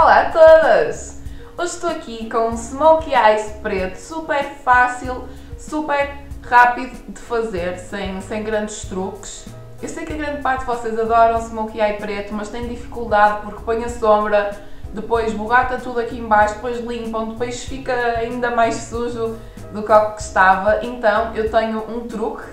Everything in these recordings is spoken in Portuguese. Olá a todas! Hoje estou aqui com um smokey eyes preto, super fácil, super rápido de fazer, sem grandes truques. Eu sei que a grande parte de vocês adoram smokey eye preto, mas têm dificuldade porque põem a sombra, depois borrata tudo aqui em baixo, depois limpam, depois fica ainda mais sujo do que estava. Então eu tenho um truque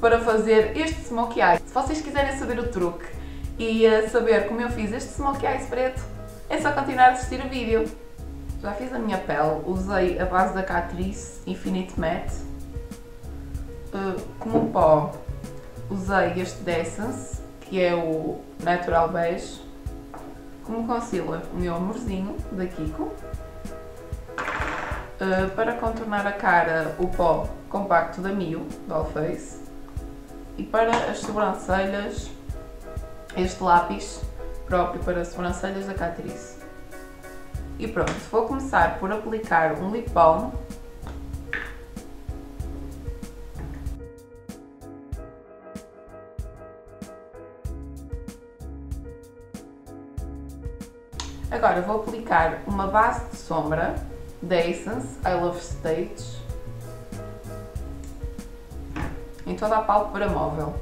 para fazer este smokey eye. Se vocês quiserem saber o truque e saber como eu fiz este smokey eye preto, é só continuar a assistir o vídeo. Já fiz a minha pele, usei a base da Catrice Infinite Matte. Como pó usei este da Essence, que é o Natural Beige. Como concealer, o meu amorzinho da Kiko. Para contornar a cara, o pó compacto da Miu, Doll Face. E para as sobrancelhas, este lápis próprio para as sobrancelhas da Catrice. E pronto, vou começar por aplicar um lip balm. Agora vou aplicar uma base de sombra da Essence, I Love States, em toda a pálpebra móvel.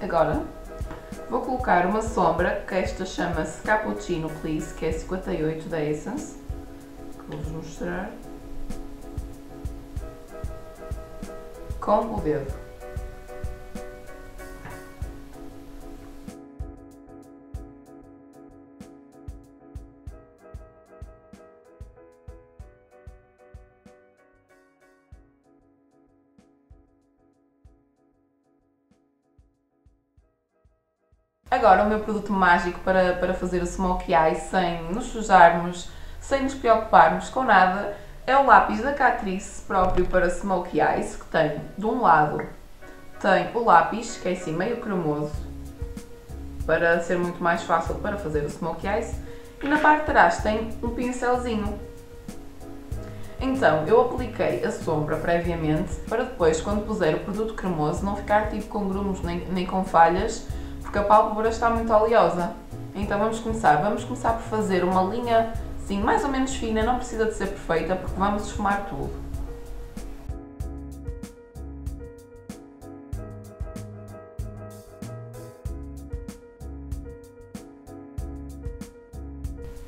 Agora vou colocar uma sombra, que esta chama-se Cappuccino Please, que é 58 da Essence, que vou-vos mostrar, com o dedo. Agora o meu produto mágico para fazer o smokey eye sem nos sujarmos, sem nos preocuparmos com nada, é o lápis da Catrice próprio para smokey eyes, que tem de um lado tem o lápis, que é assim meio cremoso, para ser muito mais fácil para fazer o smokey eyes, e na parte de trás tem um pincelzinho. Então eu apliquei a sombra previamente, para depois, quando puser o produto cremoso, não ficar tipo com grumos nem com falhas, porque a pálpebra está muito oleosa. Então vamos começar por fazer uma linha assim, mais ou menos fina, não precisa de ser perfeita, porque vamos esfumar tudo.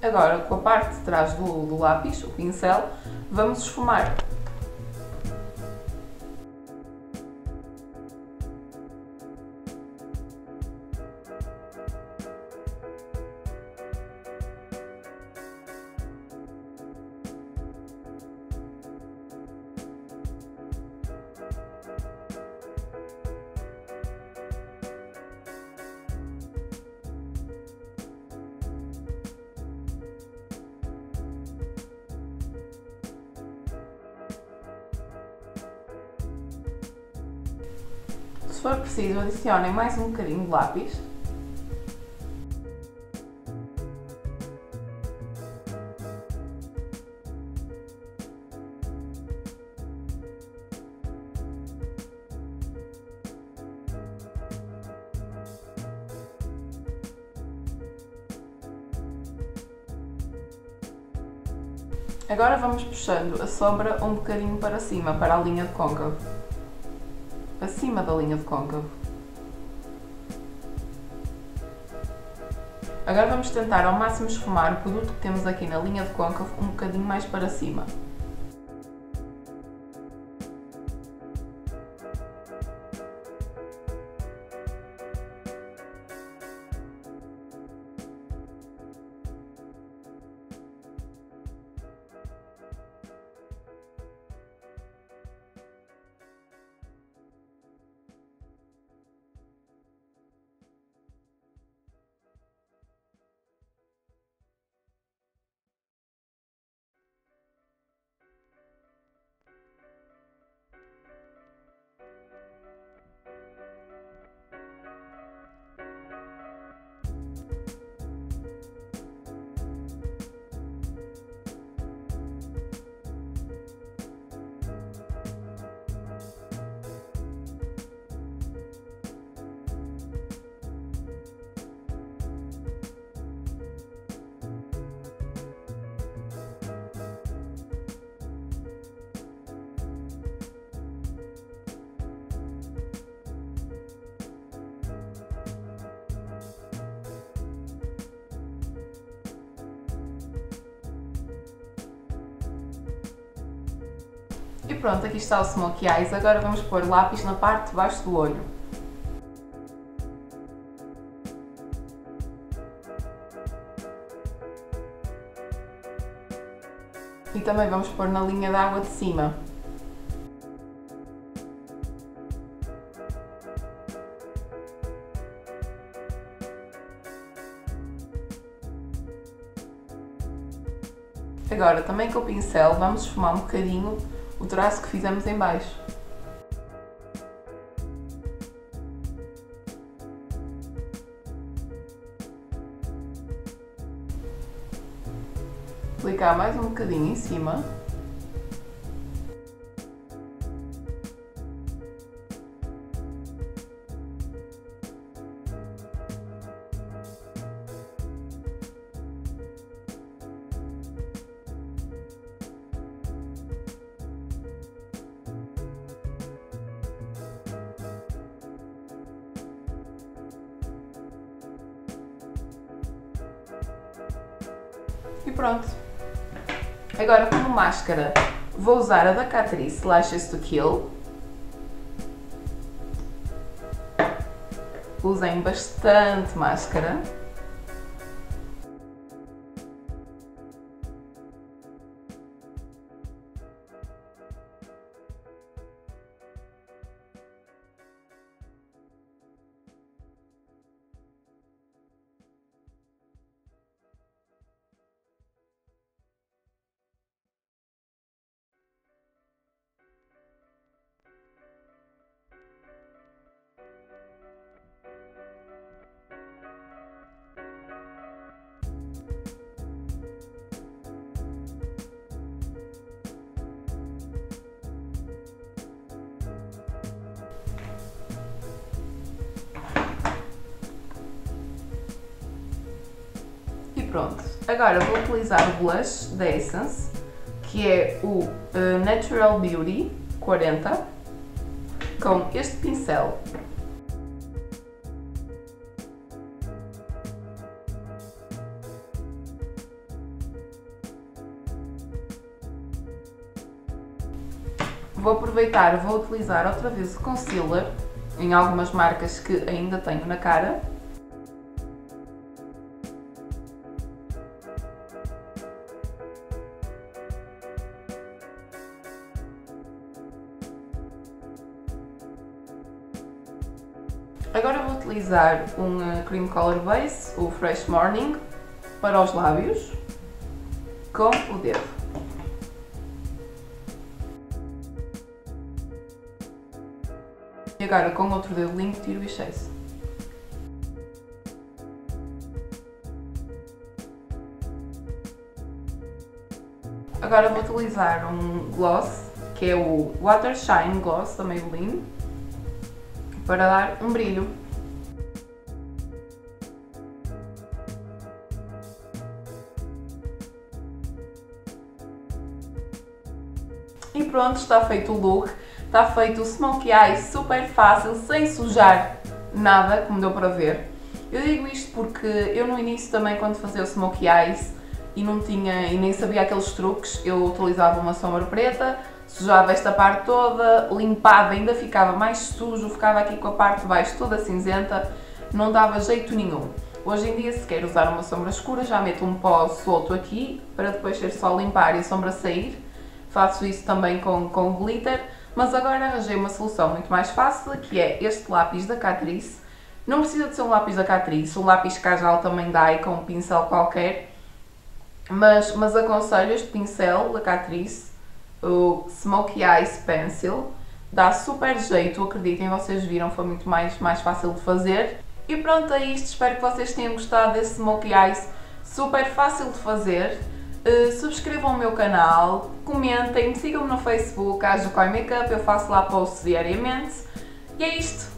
Agora, com a parte de trás do lápis, o pincel, vamos esfumar. Se for preciso, adicionem mais um bocadinho de lápis. Agora vamos puxando a sombra um bocadinho para cima, para a linha de côncavo. Acima da linha de côncavo. Agora vamos tentar ao máximo esfumar o produto que temos aqui na linha de côncavo um bocadinho mais para cima. E pronto, aqui está o Smokey Eyes. Agora vamos pôr lápis na parte de baixo do olho. E também vamos pôr na linha d'água de cima. Agora, também com o pincel, vamos esfumar um bocadinho o traço que fizemos em baixo. Aplicar mais um bocadinho em cima. E pronto. Agora, como máscara, vou usar a da Catrice, Lashes to Kill. Usem bastante máscara. Pronto, agora vou utilizar o blush da Essence, que é o Natural Beauty 40, com este pincel. Vou aproveitar, vou utilizar outra vez o concealer, em algumas marcas que ainda tenho na cara. Agora vou utilizar um Cream Color Base, o Fresh Morning, para os lábios, com o dedo. E agora com outro dedo limpo tiro o excesso. Agora vou utilizar um gloss, que é o Water Shine Gloss da Maybelline, para dar um brilho. E pronto, está feito o look, está feito o Smokey Eye, super fácil, sem sujar nada, como deu para ver. Eu digo isto porque eu no início também, quando fazia o Smokey Eyes e não tinha e nem sabia aqueles truques, eu utilizava uma sombra preta, sujava esta parte toda, limpava, ainda ficava mais sujo, ficava aqui com a parte de baixo toda cinzenta, não dava jeito nenhum. Hoje em dia, se quer usar uma sombra escura, já meto um pó solto aqui, para depois ser só limpar e a sombra sair. Faço isso também com glitter, mas agora arranjei uma solução muito mais fácil, que é este lápis da Catrice. Não precisa de ser um lápis da Catrice, o lápis Kajal também dá, e com um pincel qualquer, mas aconselho este pincel da Catrice, o Smokey Eyes Pencil, dá super jeito, acreditem, vocês viram, foi muito mais fácil de fazer. E pronto, é isto, espero que vocês tenham gostado desse Smokey Eyes super fácil de fazer. Subscrevam o meu canal, comentem, sigam-me no Facebook, Kajukoi Makeup, eu faço lá posts diariamente. E é isto!